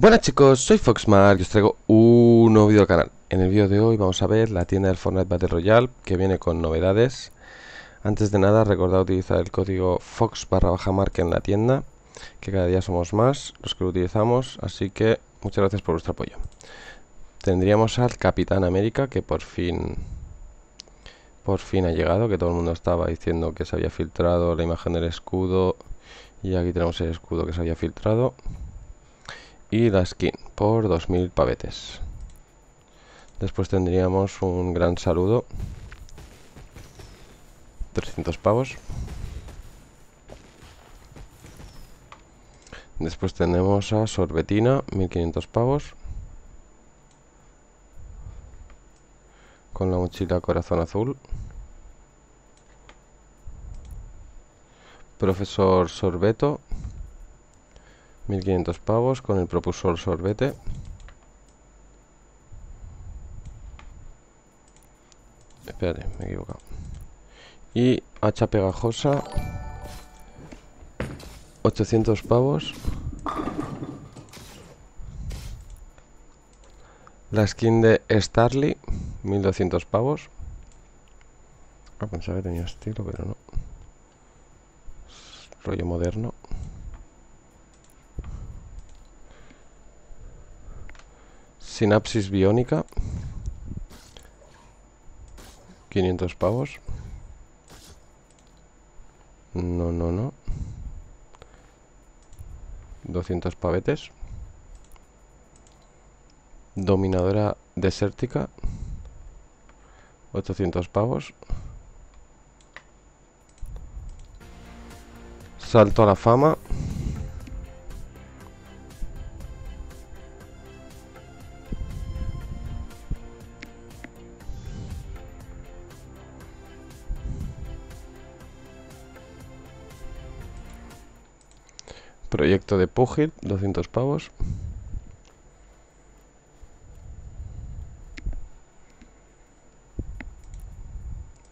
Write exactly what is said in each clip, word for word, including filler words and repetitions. Buenas chicos, soy Foxmar y os traigo un nuevo vídeo al canal. En el vídeo de hoy vamos a ver la tienda del Fortnite Battle Royale, que viene con novedades. Antes de nada, recordad utilizar el código Fox barra baja marca en la tienda, que cada día somos más los que lo utilizamos, así que muchas gracias por vuestro apoyo. Tendríamos al Capitán América, que por fin por fin ha llegado, que todo el mundo estaba diciendo que se había filtrado la imagen del escudo, y aquí tenemos el escudo que se había filtrado. Y la skin por dos mil pavetes. Después tendríamos un gran saludo, trescientos pavos. Después tenemos a Sorbetina, mil quinientos pavos, con la mochila corazón azul. Profesor Sorbeto, mil quinientos pavos, con el propulsor sorbete. Espérate, me he equivocado. Y hacha pegajosa, ochocientos pavos. La skin de Starly, mil doscientos pavos. Ah, pensaba que tenía estilo, pero no. Es rollo moderno. Sinapsis biónica, quinientos pavos. No, no, no. doscientos pavetes. Dominadora desértica, ochocientos pavos. Salto a la fama, Proyecto de Pugil, doscientos pavos.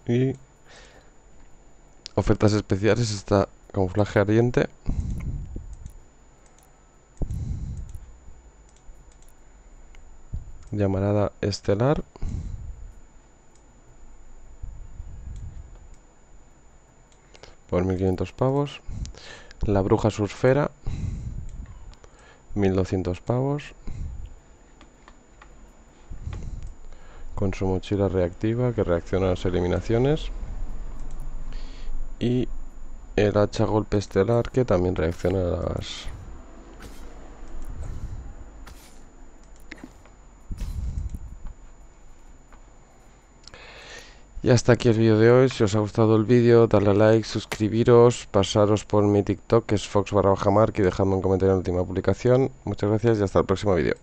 Y ofertas especiales está camuflaje ardiente, Llamarada estelar, por mil quinientos pavos. La bruja Susfera, mil doscientos pavos, con su mochila reactiva que reacciona a las eliminaciones. Y el hacha golpe estelar, que también reacciona a las... Y hasta aquí el vídeo de hoy. Si os ha gustado el vídeo, dadle a like, suscribiros, pasaros por mi TikTok, que es fox barra baja marca, y dejadme un comentario en la última publicación. Muchas gracias y hasta el próximo vídeo.